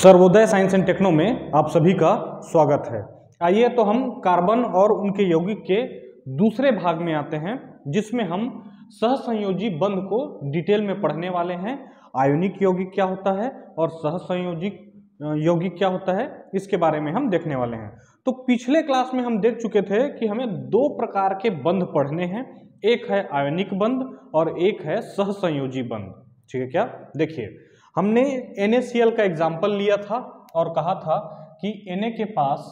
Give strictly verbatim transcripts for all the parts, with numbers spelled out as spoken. Sarvodaya science and techno में आप सभी का स्वागत है। आइए तो हम कार्बन और उनके यौगिक के दूसरे भाग में आते हैं, जिसमें हम सहसंयोजी बंध को डिटेल में पढ़ने वाले हैं। आयोनिक यौगिक क्या होता है और सहसंयोजी यौगिक क्या होता है, इसके बारे में हम देखने वाले हैं। तो पिछले क्लास में हम देख चुके थे कि हमें दो प्रकार के बंध पढ़ने हैं, एक है आयोनिक बंध और एक है सहसंयोजी बंध। ठीक है, क्या देखिए, हमने एन ए सी एल का एग्जाम्पल लिया था और कहा था कि Na के पास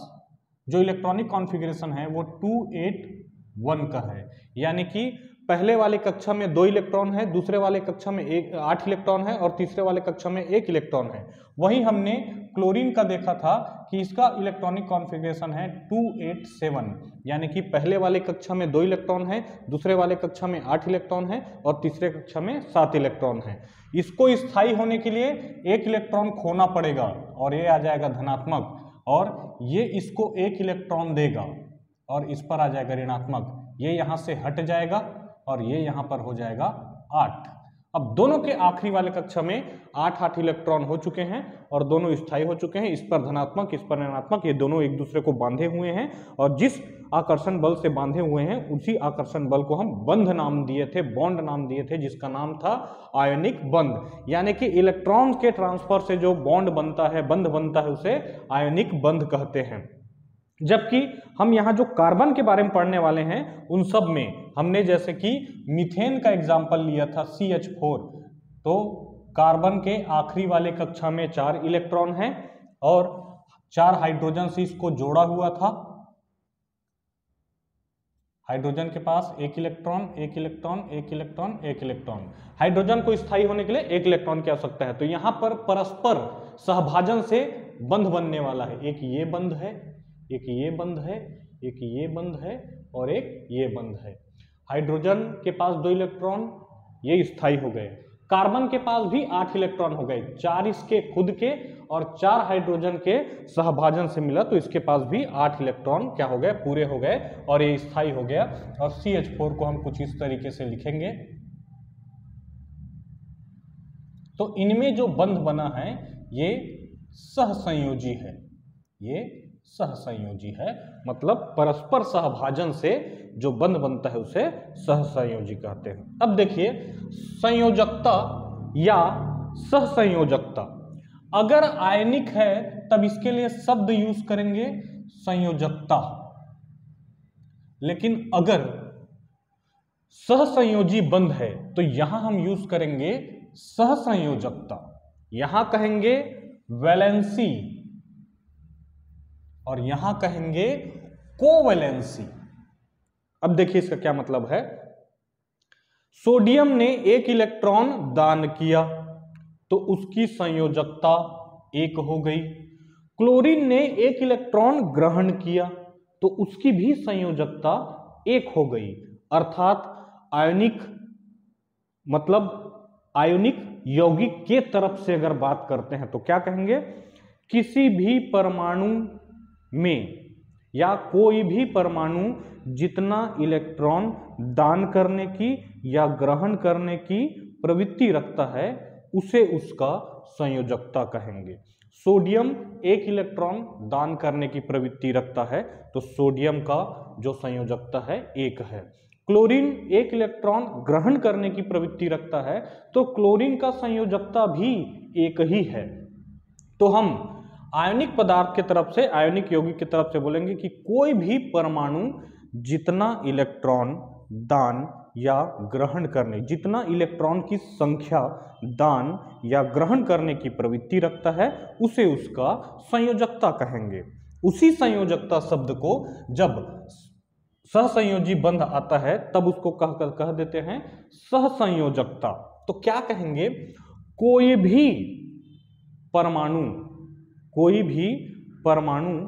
जो इलेक्ट्रॉनिक कॉन्फ़िगरेशन है वो दो आठ एक का है, यानी कि पहले वाले कक्षा में दो इलेक्ट्रॉन है, दूसरे वाले कक्षा में एक आठ इलेक्ट्रॉन है और तीसरे वाले कक्षा में एक इलेक्ट्रॉन है। वहीं हमने क्लोरीन का देखा था कि इसका इलेक्ट्रॉनिक कॉन्फ़िगरेशन है दो आठ सात, यानी कि पहले वाले कक्षा में दो इलेक्ट्रॉन है, दूसरे वाले कक्षा में आठ इलेक्ट्रॉन है और तीसरे कक्षा में सात इलेक्ट्रॉन है। इसको स्थायी होने के लिए एक इलेक्ट्रॉन खोना पड़ेगा और ये आ जाएगा धनात्मक, और ये इसको एक इलेक्ट्रॉन देगा और इस पर आ जाएगा ऋणात्मक। ये यहाँ से हट जाएगा और ये यहाँ पर हो जाएगा आठ। अब दोनों के आखिरी वाले कक्षा में आठ आठ इलेक्ट्रॉन हो चुके हैं और दोनों स्थायी हो चुके हैं। इस पर धनात्मक, इस पर ऋणात्मक, ये दोनों एक दूसरे को बांधे हुए हैं और जिस आकर्षण बल से बांधे हुए हैं उसी आकर्षण बल को हम बंध नाम दिए थे, बॉन्ड नाम दिए थे, जिसका नाम था आयोनिक बंध। यानी कि इलेक्ट्रॉन के ट्रांसफर से जो बॉन्ड बनता है, बंध बनता है, उसे आयोनिक बंध कहते हैं। जबकि हम यहाँ जो कार्बन के बारे में पढ़ने वाले हैं उन सब में हमने जैसे कि मीथेन का एग्जाम्पल लिया था सी एच फोर, तो कार्बन के आखिरी वाले कक्षा में चार इलेक्ट्रॉन हैं और चार हाइड्रोजन से इसको जोड़ा हुआ था। हाइड्रोजन के पास एक इलेक्ट्रॉन, एक इलेक्ट्रॉन, एक इलेक्ट्रॉन, एक इलेक्ट्रॉन। हाइड्रोजन को स्थायी होने के लिए एक इलेक्ट्रॉन की आवश्यकता है, तो यहाँ पर परस्पर सहभाजन से बंध बनने वाला है। एक ये बंध है, एक ये बंध है, एक ये बंध है और एक ये बंध है। हाइड्रोजन के पास दो इलेक्ट्रॉन, ये स्थायी हो गए। कार्बन के पास भी आठ इलेक्ट्रॉन हो गए, चार इसके खुद के और चार हाइड्रोजन के सहभाजन से मिला, तो इसके पास भी आठ इलेक्ट्रॉन क्या हो गए, पूरे हो गए और ये स्थायी हो गया। और सी एच फोर को हम कुछ इस तरीके से लिखेंगे। तो इनमें जो बंध बना है ये सहसंयोजी है, ये सहसंयोजी है, मतलब परस्पर सहभाजन से जो बंध बनता है उसे सहसंयोजी कहते हैं। अब देखिए, संयोजकता या सहसंयोजकता, अगर आयनिक है तब इसके लिए शब्द यूज करेंगे संयोजकता, लेकिन अगर सहसंयोजी बंध है तो यहां हम यूज करेंगे सहसंयोजकता। यहां कहेंगे वैलेंसी और यहां कहेंगे कोवैलेंसी। अब देखिए इसका क्या मतलब है। सोडियम ने एक इलेक्ट्रॉन दान किया तो उसकी संयोजकता एक हो गई। क्लोरीन ने एक इलेक्ट्रॉन ग्रहण किया तो उसकी भी संयोजकता एक हो गई। अर्थात आयोनिक, मतलब आयोनिक यौगिक के तरफ से अगर बात करते हैं तो क्या कहेंगे, किसी भी परमाणु में या कोई भी परमाणु जितना इलेक्ट्रॉन दान करने की या ग्रहण करने की प्रवृत्ति रखता है उसे उसका संयोजकता कहेंगे। सोडियम एक इलेक्ट्रॉन दान करने की प्रवृत्ति रखता है तो सोडियम का जो संयोजकता है एक है। क्लोरीन एक इलेक्ट्रॉन ग्रहण करने की प्रवृत्ति रखता है तो क्लोरीन का संयोजकता भी एक ही है। तो हम आयोनिक पदार्थ के तरफ से, आयोनिक यौगिक की तरफ से बोलेंगे कि कोई भी परमाणु जितना इलेक्ट्रॉन दान या ग्रहण करने, जितना इलेक्ट्रॉन की संख्या दान या ग्रहण करने की प्रवृत्ति रखता है उसे उसका संयोजकता कहेंगे। उसी संयोजकता शब्द को जब सहसंयोजी बंध आता है तब उसको कह कह देते हैं सहसंयोजकता। तो क्या कहेंगे, कोई भी परमाणु, कोई भी परमाणु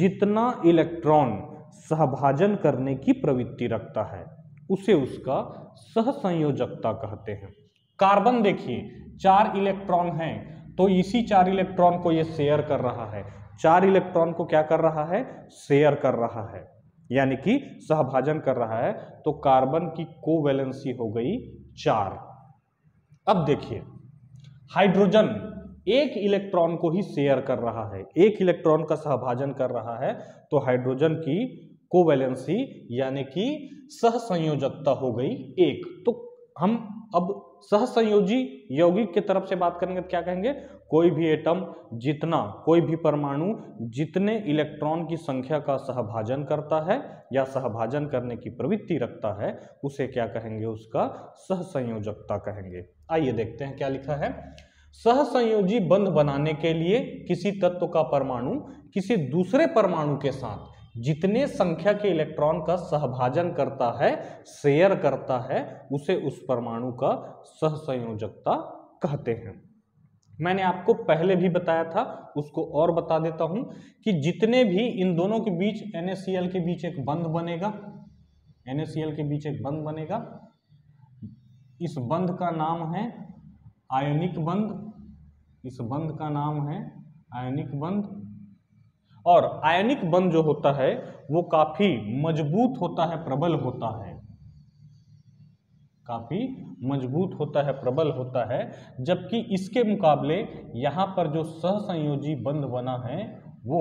जितना इलेक्ट्रॉन सहभाजन करने की प्रवृत्ति रखता है उसे उसका सहसंयोजकता कहते हैं। कार्बन देखिए, चार इलेक्ट्रॉन हैं तो इसी चार इलेक्ट्रॉन को ये शेयर कर रहा है, चार इलेक्ट्रॉन को क्या कर रहा है, शेयर कर रहा है, यानी कि सहभाजन कर रहा है। तो कार्बन की कोवैलेंसी हो गई चार। अब देखिए हाइड्रोजन, एक इलेक्ट्रॉन को ही शेयर कर रहा है, एक इलेक्ट्रॉन का सहभाजन कर रहा है, तो हाइड्रोजन की कोवैलेंसी यानी कि सहसंयोजकता हो गई एक। तो हम अब सहसंयोजी यौगिक की तरफ से बात करेंगे तो क्या कहेंगे, कोई भी एटम जितना, कोई भी परमाणु जितने इलेक्ट्रॉन की संख्या का सहभाजन करता है या सहभाजन करने की प्रवृत्ति रखता है उसे क्या कहेंगे, उसका सहसंयोजकता कहेंगे। आइए देखते हैं क्या लिखा है, सहसंयोजी बंध बनाने के लिए किसी तत्व का परमाणु किसी दूसरे परमाणु के साथ जितने संख्या के इलेक्ट्रॉन का सहभाजन करता है, शेयर करता है, उसे उस परमाणु का सहसंयोजकता कहते हैं। मैंने आपको पहले भी बताया था, उसको और बता देता हूं कि जितने भी इन दोनों के बीच NaCl के बीच एक बंध बनेगा, NaCl के बीच एक बंध बनेगा, इस बंध का नाम है आयोनिक बंध, इस बंध का नाम है आयोनिक बंध। और आयनिक बंध जो होता है वो काफी मजबूत होता है, प्रबल होता है, काफी मजबूत होता है, प्रबल होता है, जबकि इसके मुकाबले यहाँ पर जो सहसंयोजी बंध बना है वो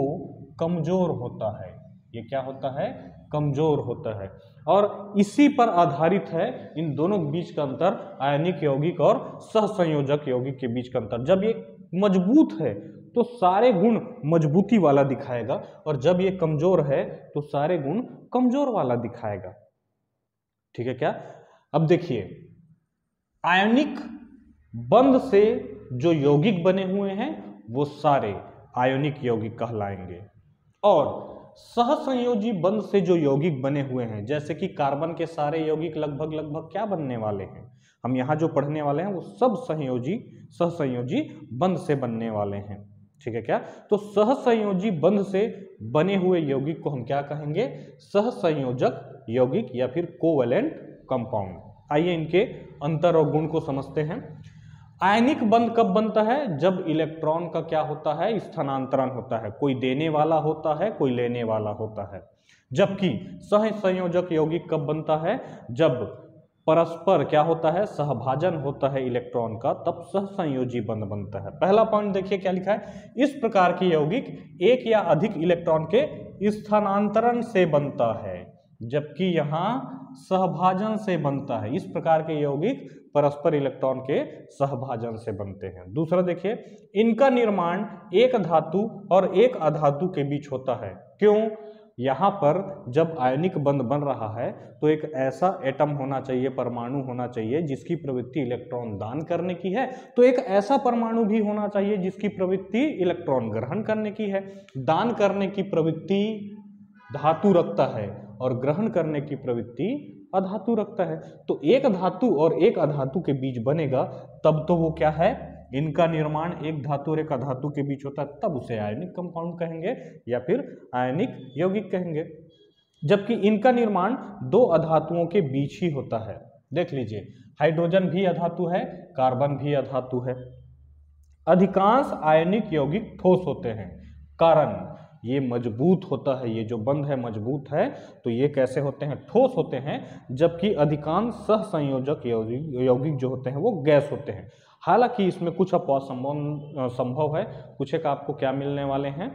कमजोर होता है। ये क्या होता है, कमजोर होता है, और इसी पर आधारित है इन दोनों के बीच का अंतर, आयनिक यौगिक और सहसंयोजक यौगिक के बीच का अंतर। जब ये मजबूत है तो सारे गुण मजबूती वाला दिखाएगा, और जब ये कमजोर है तो सारे गुण कमजोर वाला दिखाएगा। ठीक है क्या। अब देखिए, आयोनिक बंध से जो यौगिक बने हुए हैं वो सारे आयोनिक यौगिक कहलाएंगे, और सहसंयोजी बंध से जो यौगिक बने हुए हैं, जैसे कि कार्बन के सारे यौगिक लगभग लगभग क्या बनने वाले हैं, हम यहाँ जो पढ़ने वाले हैं वो सब संयोजी सहसंयोजी बंध से बनने वाले हैं। ठीक है क्या। तो सहसंयोजी बंध से बने हुए यौगिक को हम क्या कहेंगे, सहसंयोजक यौगिक या फिर कोवेलेंट कंपाउंड। आइए इनके अंतर और गुण को समझते हैं। आयनिक बंध कब बनता है, जब इलेक्ट्रॉन का क्या होता है, स्थानांतरण होता है, कोई देने वाला होता है, कोई लेने वाला होता है। जबकि सहसंयोजक यौगिक कब बनता है, जब परस्पर क्या होता है, सहभाजन होता है इलेक्ट्रॉन का, तब सहसंयोजी बंध बनता है। पहला पॉइंट देखिए क्या लिखा है, इस प्रकार की यौगिक एक या अधिक इलेक्ट्रॉन के स्थानांतरण से बनता है, जबकि यहाँ सहभाजन से बनता है। इस प्रकार के यौगिक परस्पर इलेक्ट्रॉन के सहभाजन से बनते हैं। दूसरा देखिए, इनका निर्माण एक धातु और एक अधातु के बीच होता है। क्यों, यहाँ पर जब आयनिक बंध बन रहा है तो एक ऐसा एटम होना चाहिए, परमाणु होना चाहिए जिसकी प्रवृत्ति इलेक्ट्रॉन दान करने की है, तो एक ऐसा परमाणु भी होना चाहिए जिसकी प्रवृत्ति इलेक्ट्रॉन ग्रहण करने की है। दान करने की प्रवृत्ति धातु रखता है और ग्रहण करने की प्रवृत्ति अधातु रखता है, तो एक धातु और एक अधातु के बीच बनेगा तब तो वो क्या है, इनका निर्माण एक धातु और एक अधातु के बीच होता है, तब उसे आयनिक कंपाउंड कहेंगे या फिर आयनिक यौगिक कहेंगे। जबकि इनका निर्माण दो अधातुओं के बीच ही होता है। देख लीजिए, हाइड्रोजन भी अधातु है, कार्बन भी अधातु है। अधिकांश आयनिक यौगिक ठोस होते हैं, कारण ये मजबूत होता है, ये जो बंध है मजबूत है, तो ये कैसे होते हैं, ठोस होते हैं। जबकि अधिकांश सहसंयोजक यौगिक जो होते हैं वो गैस होते हैं। हालांकि इसमें कुछ अपवाद संभव संभव है, कुछ एक आपको क्या मिलने वाले हैं,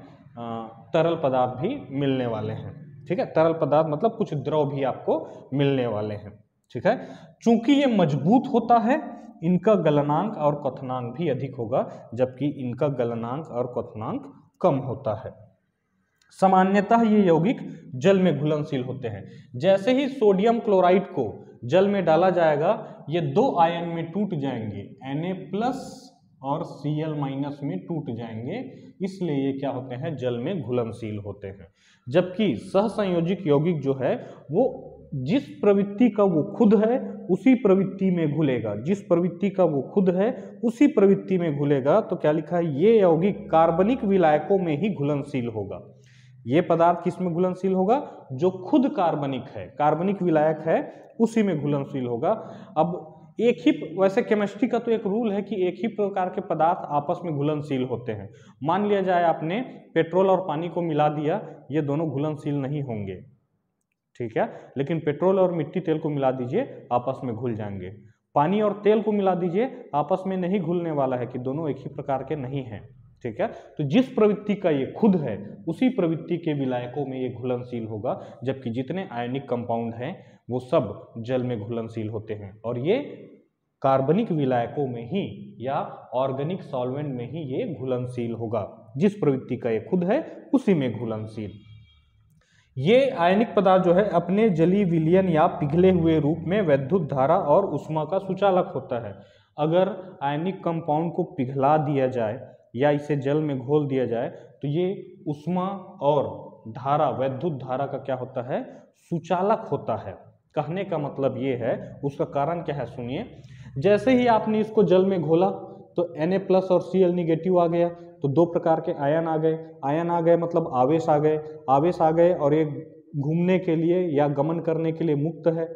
तरल पदार्थ भी मिलने वाले हैं। ठीक है, तरल पदार्थ मतलब कुछ द्रव भी आपको मिलने वाले हैं। ठीक है, चूंकि ये मजबूत होता है इनका गलनांक और क्वथनांक भी अधिक होगा, जबकि इनका गलनांक और क्वथनांक कम होता है। सामान्यतः ये यौगिक जल में घुलनशील होते हैं। जैसे ही सोडियम क्लोराइड को जल में डाला जाएगा ये दो आयन में टूट जाएंगे, Na प्लस और Cl माइनस में टूट जाएंगे, इसलिए ये क्या होते हैं, जल में घुलनशील होते हैं। जबकि सहसंयोजिक यौगिक जो है वो जिस प्रवृत्ति का वो खुद है उसी प्रवृत्ति में घुलेगा, जिस प्रवृत्ति का वो खुद है उसी प्रवृत्ति में घुलेगा। तो क्या लिखा है, ये यौगिक कार्बनिक विलायकों में ही घुलनशील होगा। ये पदार्थ किसमें घुलनशील होगा, जो खुद कार्बनिक है, कार्बनिक विलायक है, उसी में घुलनशील होगा। अब एक ही, वैसे केमिस्ट्री का तो एक रूल है कि एक ही प्रकार के पदार्थ आपस में घुलनशील होते हैं। मान लिया जाए आपने पेट्रोल और पानी को मिला दिया, ये दोनों घुलनशील नहीं होंगे। ठीक है, लेकिन पेट्रोल और मिट्टी तेल को मिला दीजिए, आपस में घुल जाएंगे। पानी और तेल को मिला दीजिए, आपस में नहीं घुलने वाला है कि दोनों एक ही प्रकार के नहीं हैं, ठीक है। तो जिस प्रवृत्ति का ये खुद है उसी प्रवृत्ति के विलायकों में ये घुलनशील होगा, जबकि जितने आयनिक कंपाउंड हैं वो सब जल में घुलनशील होते हैं, और ये कार्बनिक विलायकों में ही या ऑर्गेनिक सॉल्वेंट में ही ये घुलनशील होगा। जिस प्रवृत्ति का ये खुद है उसी में घुलनशील। ये आयनिक पदार्थ जो है अपने जलीय विलयन या पिघले हुए रूप में वैद्युत धारा और उष्मा का सुचालक होता है। अगर आयनिक कंपाउंड को पिघला दिया जाए या इसे जल में घोल दिया जाए तो ये उष्मा और धारा, वैद्युत धारा का क्या होता है, सुचालक होता है। कहने का मतलब ये है, उसका कारण क्या है सुनिए। जैसे ही आपने इसको जल में घोला तो Na प्लस और Cl निगेटिव आ गया, तो दो प्रकार के आयन आ गए। आयन आ गए मतलब आवेश आ गए, आवेश आ गए और ये घूमने के लिए या गमन करने के लिए मुक्त है।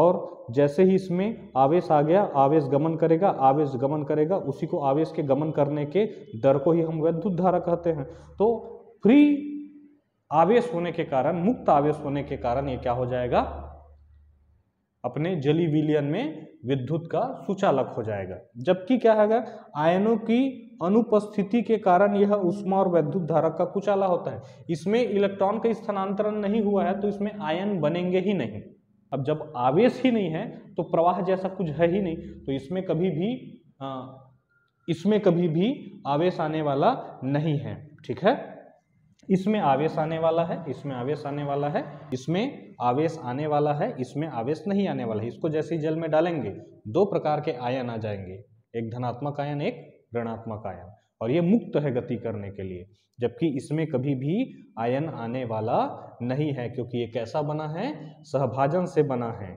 और जैसे ही इसमें आवेश आ गया, आवेश गमन करेगा, आवेश गमन करेगा, उसी को आवेश के गमन करने के दर को ही हम वैद्युत धारा कहते हैं। तो फ्री आवेश होने के कारण, मुक्त आवेश होने के कारण ये क्या हो जाएगा, अपने जलीय विलयन में विद्युत का सुचालक हो जाएगा। जबकि क्या है, आयनों की अनुपस्थिति के कारण यह उष्मा और वैद्युत धारा का कुचाला होता है। इसमें इलेक्ट्रॉन का स्थानांतरण नहीं हुआ है तो इसमें आयन बनेंगे ही नहीं। अब जब आवेश ही नहीं है तो प्रवाह जैसा कुछ है ही नहीं, तो इसमें कभी भी आ, इसमें कभी भी आवेश आने वाला नहीं है, ठीक है। इसमें आवेश आने वाला है, इसमें आवेश आने वाला है, इसमें आवेश आने वाला है, इसमें आवेश नहीं आने वाला है। इसको जैसे ही जल में डालेंगे दो प्रकार के आयन आ जाएंगे, एक धनात्मक आयन, एक ऋणात्मक आयन, और ये मुक्त है गति करने के लिए। जबकि इसमें कभी भी आयन आने वाला नहीं है, क्योंकि ये कैसा बना है, सहभाजन से बना है।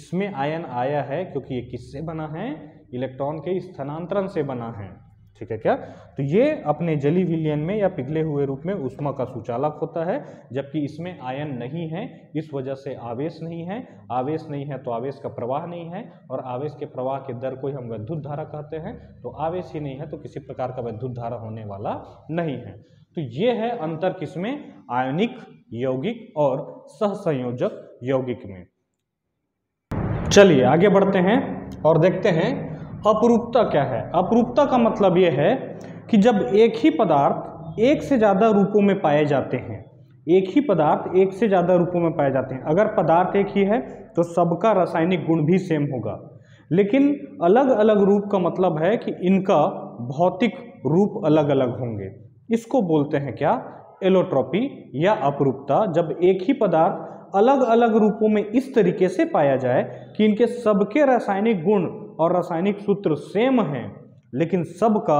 इसमें आयन आया है क्योंकि ये किससे बना है, इलेक्ट्रॉन के स्थानांतरण से बना है, ठीक है क्या। तो ये अपने जलीय विलयन में या पिघले हुए रूप में उष्मा का सुचालक होता है, जबकि इसमें आयन नहीं है, इस वजह से आवेश नहीं है। आवेश नहीं है तो आवेश का प्रवाह नहीं है, और आवेश के प्रवाह के दर को ही हम वैद्युत धारा कहते हैं। तो आवेश ही नहीं है तो किसी प्रकार का वैद्युत धारा होने वाला नहीं है। तो ये है अंतर किसमें, आयनिक यौगिक और सहसंयोजक यौगिक में। चलिए आगे बढ़ते हैं और देखते हैं अपरूपता क्या है। अपरूपता का मतलब यह है कि जब एक ही पदार्थ एक से ज़्यादा रूपों में पाए जाते हैं, एक ही पदार्थ एक से ज़्यादा रूपों में पाए जाते हैं। अगर पदार्थ एक ही है तो सबका रासायनिक गुण भी सेम होगा, लेकिन अलग अलग रूप का मतलब है कि इनका भौतिक रूप अलग अलग होंगे। इसको बोलते हैं क्या, एलोट्रोपी या अपरूपता। जब एक ही पदार्थ अलग अलग रूपों में इस तरीके से पाया जाए कि इनके सबके रासायनिक गुण और रासायनिक सूत्र सेम हैं, लेकिन सबका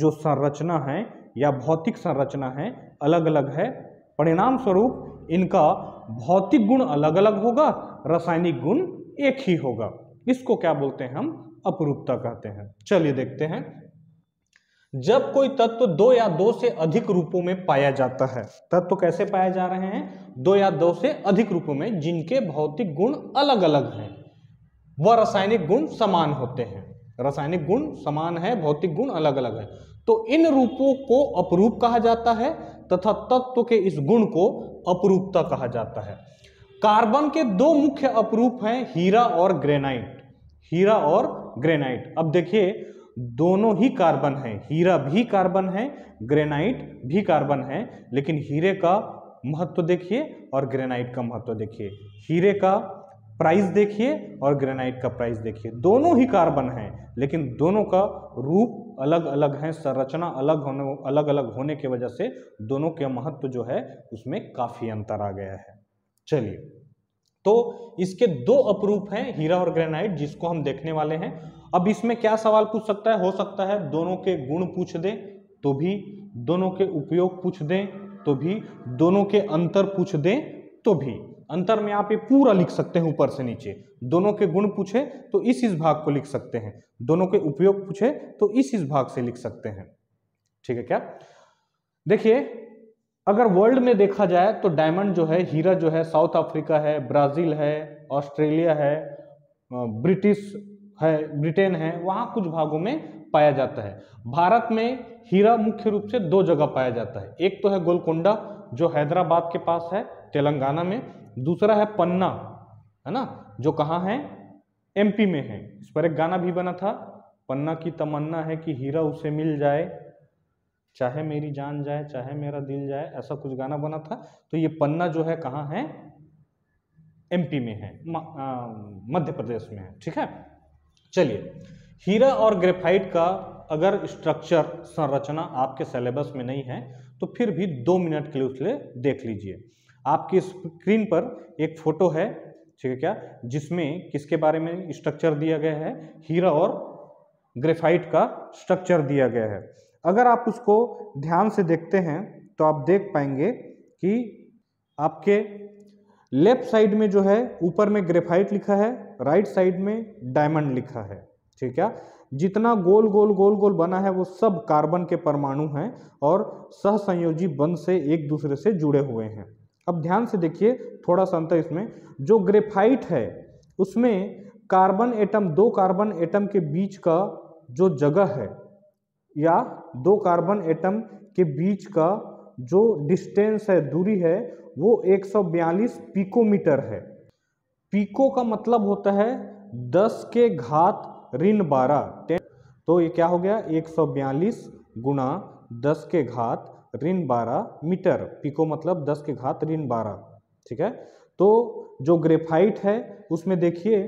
जो संरचना है या भौतिक संरचना है अलग अलग है। परिणाम स्वरूप इनका भौतिक गुण अलग अलग होगा, रासायनिक गुण एक ही होगा। इसको क्या बोलते हैं हम, अपरूपता कहते हैं। चलिए देखते हैं, जब कोई तत्व दो या दो से अधिक रूपों में पाया जाता है। तत्व कैसे पाए जा रहे हैं, दो या दो से अधिक रूपों में, जिनके भौतिक गुण अलग अलग हैं, वह रासायनिक गुण समान होते हैं। रासायनिक गुण समान है, भौतिक गुण अलग अलग है, तो इन रूपों को अपरूप कहा जाता है तथा तत्व के इस गुण को अपरूपता कहा जाता है। कार्बन के दो मुख्य अपरूप हैं, हीरा और ग्रेनाइट, हीरा और ग्रेनाइट। अब देखिए दोनों ही कार्बन हैं, हीरा भी कार्बन है, ग्रेनाइट भी कार्बन है, लेकिन हीरे का महत्व देखिए और ग्रेनाइट का महत्व देखिए। हीरे का प्राइस देखिए और ग्रेनाइट का प्राइस देखिए। दोनों ही कार्बन हैं, लेकिन दोनों का रूप अलग अलग है, संरचना अलग होने अलग अलग होने की वजह से दोनों के महत्व जो है उसमें काफ़ी अंतर आ गया है। चलिए, तो इसके दो अपरूप हैं, हीरा और ग्रेनाइट, जिसको हम देखने वाले हैं। अब इसमें क्या सवाल पूछ सकता है, हो सकता है दोनों के गुण पूछ दें तो भी, दोनों के उपयोग पूछ दें तो भी, दोनों के अंतर पूछ दें तो भी। अंतर में आप ये पूरा लिख सकते हैं ऊपर से नीचे। दोनों के गुण पूछे तो इस इस भाग को लिख सकते हैं, दोनों के उपयोग पूछे तो इस इस भाग से लिख सकते हैं, ठीक है क्या। देखिए, अगर वर्ल्ड में देखा जाए तो डायमंड जो है, हीरा जो है, साउथ अफ्रीका है, ब्राजील है, ऑस्ट्रेलिया है, ब्रिटिश है, ब्रिटेन है, वहाँ कुछ भागों में पाया जाता है। भारत में हीरा मुख्य रूप से दो जगह पाया जाता है, एक तो है गोलकुंडा जो हैदराबाद के पास है तेलंगाना में, दूसरा है पन्ना, है ना, जो कहाँ है, एमपी में है। इस पर एक गाना भी बना था, पन्ना की तमन्ना है कि हीरा उसे मिल जाए, चाहे मेरी जान जाए चाहे मेरा दिल जाए, ऐसा कुछ गाना बना था। तो ये पन्ना जो है कहाँ है, एमपी में है, मध्य प्रदेश में है। ठीक है, चलिए हीरा और ग्रेफाइट का अगर स्ट्रक्चर संरचना आपके सिलेबस में नहीं है तो फिर भी दो मिनट के लिए उसले देख लीजिए। आपकी स्क्रीन पर एक फोटो है, ठीक है क्या, जिसमें किसके बारे में स्ट्रक्चर दिया गया है, हीरा और ग्रेफाइट का स्ट्रक्चर दिया गया है। अगर आप उसको ध्यान से देखते हैं तो आप देख पाएंगे कि आपके लेफ्ट साइड में जो है ऊपर में ग्रेफाइट लिखा है, राइट साइड में डायमंड लिखा है। ठीक है, जितना गोल गोल गोल गोल बना है वो सब कार्बन के परमाणु हैं और सहसंयोजी बंध से एक दूसरे से जुड़े हुए हैं। अब ध्यान से देखिए, थोड़ा सा अंतर इसमें, जो ग्रेफाइट है उसमें कार्बन एटम, दो कार्बन एटम के बीच का जो जगह है या दो कार्बन एटम के बीच का जो डिस्टेंस है, दूरी है, वो एक सौ बयालीस पिकोमीटर है। पिको का मतलब होता है दस के घात ऋण बारह। तो ये क्या हो गया, एक सौ बयालीस गुणा दस के घात ऋण बारह मीटर। पिको मतलब दस के घात ऋण बारह। ठीक है, तो जो ग्रेफाइट है उसमें देखिए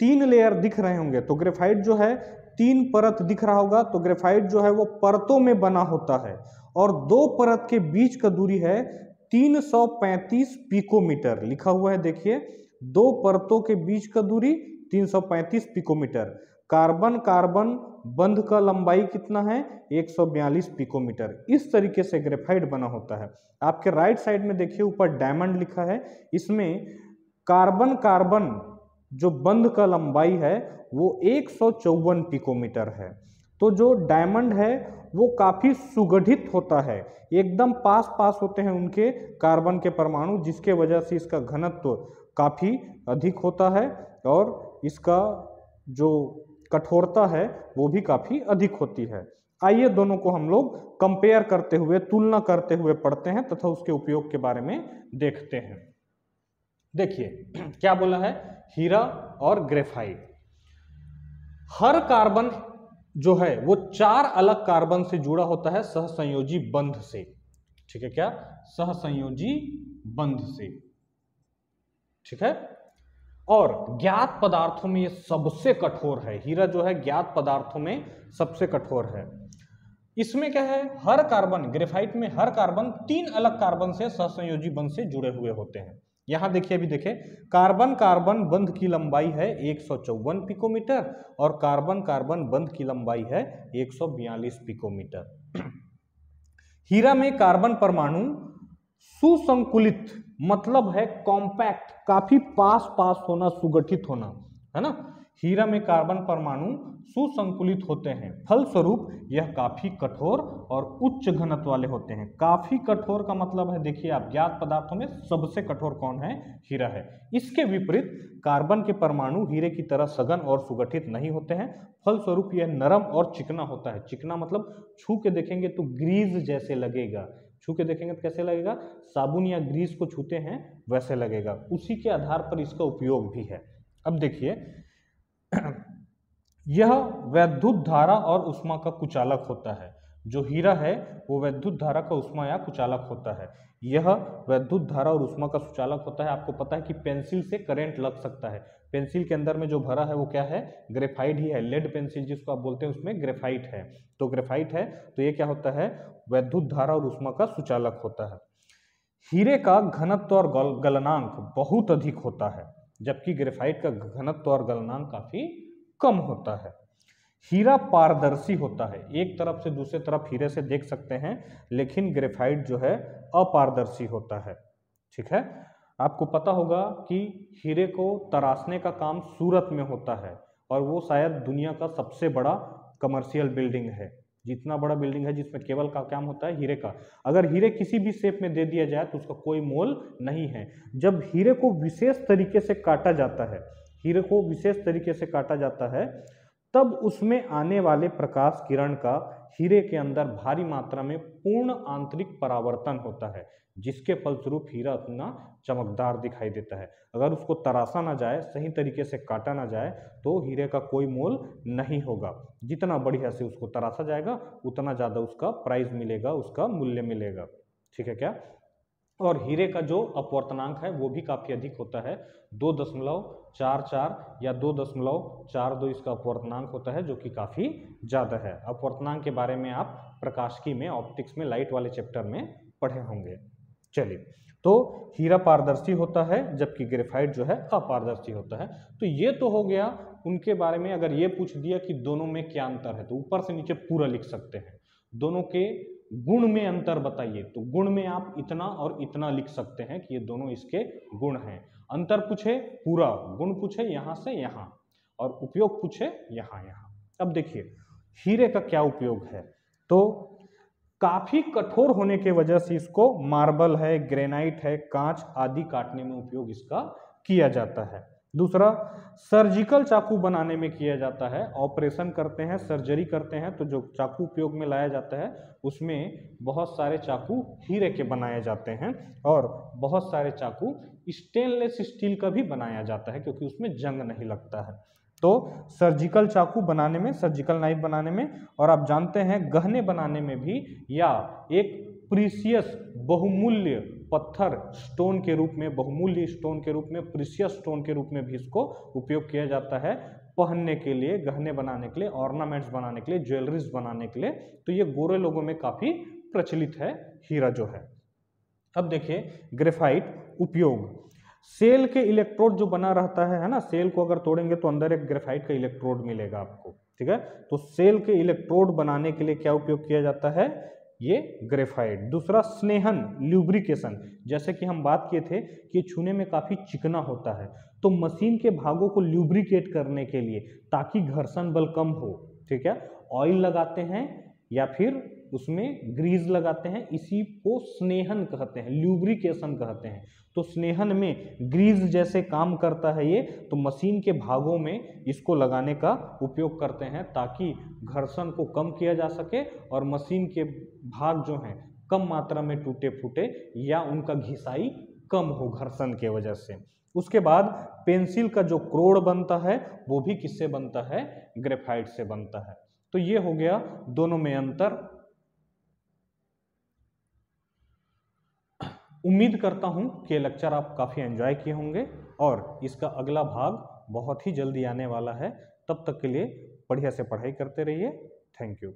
तीन लेयर दिख रहे होंगे, तो ग्रेफाइट जो है तीन परत दिख रहा होगा, तो ग्रेफाइट जो है वो परतों में बना होता है और दो परत के बीच का दूरी है तीन सौ पैंतीस पिकोमीटर लिखा हुआ है। देखिए, दो परतों के बीच का दूरी तीन सौ पैंतीस पिकोमीटर। कार्बन कार्बन बंध का लंबाई कितना है, एक सौ बयालीस पिकोमीटर। इस तरीके से ग्रेफाइट बना होता है। आपके राइट साइड में देखिए ऊपर डायमंड लिखा है, इसमें कार्बन कार्बन जो बंध का लंबाई है वो एक सौ चौवन पिकोमीटर है। तो जो डायमंड है वो काफ़ी सुगठित होता है, एकदम पास पास होते हैं उनके कार्बन के परमाणु, जिसके वजह से इसका घनत्व काफ़ी अधिक होता है और इसका जो कठोरता है वो भी काफ़ी अधिक होती है। आइए दोनों को हम लोग कंपेयर करते हुए, तुलना करते हुए पढ़ते हैं तथा उसके उपयोग के बारे में देखते हैं। देखिए क्या बोला है, हीरा और ग्रेफाइट। हर कार्बन जो है वो चार अलग कार्बन से जुड़ा होता है सहसंयोजी बंध से। ठीक है क्या, सहसंयोजी बंध से। ठीक है, और ज्ञात पदार्थों में ये सबसे कठोर है। हीरा जो है ज्ञात पदार्थों में सबसे कठोर है। इसमें क्या है, हर कार्बन, ग्रेफाइट में हर कार्बन तीन अलग कार्बन से सहसंयोजी बंध से जुड़े हुए होते हैं। यहां देखिए, अभी देखें, कार्बन कार्बन बंध की लंबाई है एक सौ चौवन पिकोमीटर और कार्बन कार्बन बंध की लंबाई है एक सौ बयालीस पिकोमीटर। हीरा में कार्बन परमाणु सुसंकुलित मतलब है कॉम्पैक्ट, काफी पास पास होना, सुगठित होना, है ना। हीरा में कार्बन परमाणु सुसंकुलित होते हैं, फलस्वरूप यह काफ़ी कठोर और उच्च घनत्व वाले होते हैं। काफ़ी कठोर का मतलब है, देखिए आप, ज्ञात पदार्थों में सबसे कठोर कौन है, हीरा है। इसके विपरीत कार्बन के परमाणु हीरे की तरह सघन और सुगठित नहीं होते हैं, फलस्वरूप यह नरम और चिकना होता है। चिकना मतलब छू के देखेंगे तो ग्रीस जैसे लगेगा, छू के देखेंगे तो कैसे लगेगा, साबुन या ग्रीस को छूते हैं वैसे लगेगा। उसी के आधार पर इसका उपयोग भी है। अब देखिए, यह वैद्युत धारा और उष्मा का कुचालक होता है। जो हीरा है वो वैद्युत धारा का उष्मा या कुचालक होता है। यह वैद्युत धारा और उष्मा का कुचालक होता है। आपको पता है कि पेंसिल से करंट लग सकता है। पेंसिल के अंदर में जो भरा है वो क्या है, ग्रेफाइट ही है। लेड पेंसिल जिसको आप बोलते हैं उसमें ग्रेफाइट है, तो ग्रेफाइट है तो ये क्या होता है, वैद्युत धारा और उष्मा का सुचालक होता है। हीरे का घनत्व और गलनांक बहुत अधिक होता है, जबकि ग्रेफाइट का घनत्व और गलनांक काफी कम होता है। हीरा पारदर्शी होता है, एक तरफ से दूसरे तरफ हीरे से देख सकते हैं, लेकिन ग्रेफाइट जो है अपारदर्शी होता है। ठीक है, आपको पता होगा कि हीरे को तराशने का काम सूरत में होता है और वो शायद दुनिया का सबसे बड़ा कमर्शियल बिल्डिंग है। जितना बड़ा बिल्डिंग है जिसमें केवल का काम होता है हीरे का। अगर हीरे किसी भी शेप में दे दिया जाए तो उसका कोई मोल नहीं है। जब हीरे को विशेष तरीके से काटा जाता है, हीरे को विशेष तरीके से काटा जाता है तब उसमें आने वाले प्रकाश किरण का हीरे के अंदर भारी मात्रा में पूर्ण आंतरिक परावर्तन होता है, जिसके फलस्वरूप हीरा अपना चमकदार दिखाई देता है। अगर उसको तराशा ना जाए, सही तरीके से काटा ना जाए, तो हीरे का कोई मोल नहीं होगा। जितना बढ़िया से उसको तराशा जाएगा उतना ज़्यादा उसका प्राइस मिलेगा, उसका मूल्य मिलेगा। ठीक है क्या? और हीरे का जो अपवर्तनांक है वो भी काफ़ी अधिक होता है, दो दशमलव चार चार या दो दशमलव चार दो इसका अपवर्तनांक होता है, जो कि काफ़ी ज़्यादा है। अपवर्तनांक के बारे में आप प्रकाशिकी में, ऑप्टिक्स में, लाइट वाले चैप्टर में पढ़े होंगे। चलिए, तो हीरा पारदर्शी होता है जबकि ग्रेफाइट जो है अपारदर्शी होता है। तो ये तो हो गया उनके बारे में। अगर ये पूछ दिया कि दोनों में क्या अंतर है, तो ऊपर से नीचे पूरा लिख सकते हैं। दोनों के गुण में अंतर बताइए, तो गुण में आप इतना और इतना लिख सकते हैं कि ये दोनों इसके गुण हैं। अंतर पूछे पूरा, गुण पूछे यहाँ से यहाँ, और उपयोग पूछे यहाँ यहाँ। अब देखिए हीरे का क्या उपयोग है, तो काफ़ी कठोर होने के वजह से इसको मार्बल है, ग्रेनाइट है, कांच आदि काटने में उपयोग इसका किया जाता है। दूसरा, सर्जिकल चाकू बनाने में किया जाता है। ऑपरेशन करते हैं, सर्जरी करते हैं, तो जो चाकू उपयोग में लाया जाता है उसमें बहुत सारे चाकू हीरे के बनाए जाते हैं, और बहुत सारे चाकू स्टेनलेस स्टील का भी बनाया जाता है क्योंकि उसमें जंग नहीं लगता है। तो सर्जिकल चाकू बनाने में, सर्जिकल नाइफ बनाने में, और आप जानते हैं गहने बनाने में भी, या एक प्रीसियस बहुमूल्य पत्थर स्टोन के रूप में, बहुमूल्य स्टोन के रूप में, प्रीशियस स्टोन के रूप में भी इसको उपयोग किया जाता है, पहनने के लिए, गहने बनाने के लिए, ऑर्नामेंट्स बनाने के लिए, ज्वेलरीज बनाने के लिए। तो ये गोरे लोगों में काफ़ी प्रचलित है हीरा जो है। अब देखिए ग्रेफाइट उपयोग, सेल के इलेक्ट्रोड जो बना रहता है, है ना, सेल को अगर तोड़ेंगे तो अंदर एक ग्रेफाइट का इलेक्ट्रोड मिलेगा आपको। ठीक है, तो सेल के इलेक्ट्रोड बनाने के लिए क्या उपयोग किया जाता है, ये ग्रेफाइट। दूसरा, स्नेहन, ल्यूब्रिकेशन, जैसे कि हम बात किए थे कि छूने में काफ़ी चिकना होता है, तो मशीन के भागों को ल्यूब्रिकेट करने के लिए, ताकि घर्षण बल कम हो। ठीक है, ऑयल लगाते हैं या फिर उसमें ग्रीस लगाते हैं, इसी को स्नेहन कहते हैं, ल्यूब्रिकेशन कहते हैं। तो स्नेहन में ग्रीस जैसे काम करता है ये, तो मशीन के भागों में इसको लगाने का उपयोग करते हैं ताकि घर्षण को कम किया जा सके और मशीन के भाग जो हैं कम मात्रा में टूटे फूटे या उनका घिसाई कम हो घर्षण के वजह से। उसके बाद पेंसिल का जो क्रोड़ बनता है वो भी किससे बनता है, ग्रेफाइट से बनता है। तो ये हो गया दोनों में अंतर। उम्मीद करता हूं कि लेक्चर आप काफ़ी एंजॉय किए होंगे, और इसका अगला भाग बहुत ही जल्दी आने वाला है। तब तक के लिए बढ़िया से पढ़ाई करते रहिए। Thank you.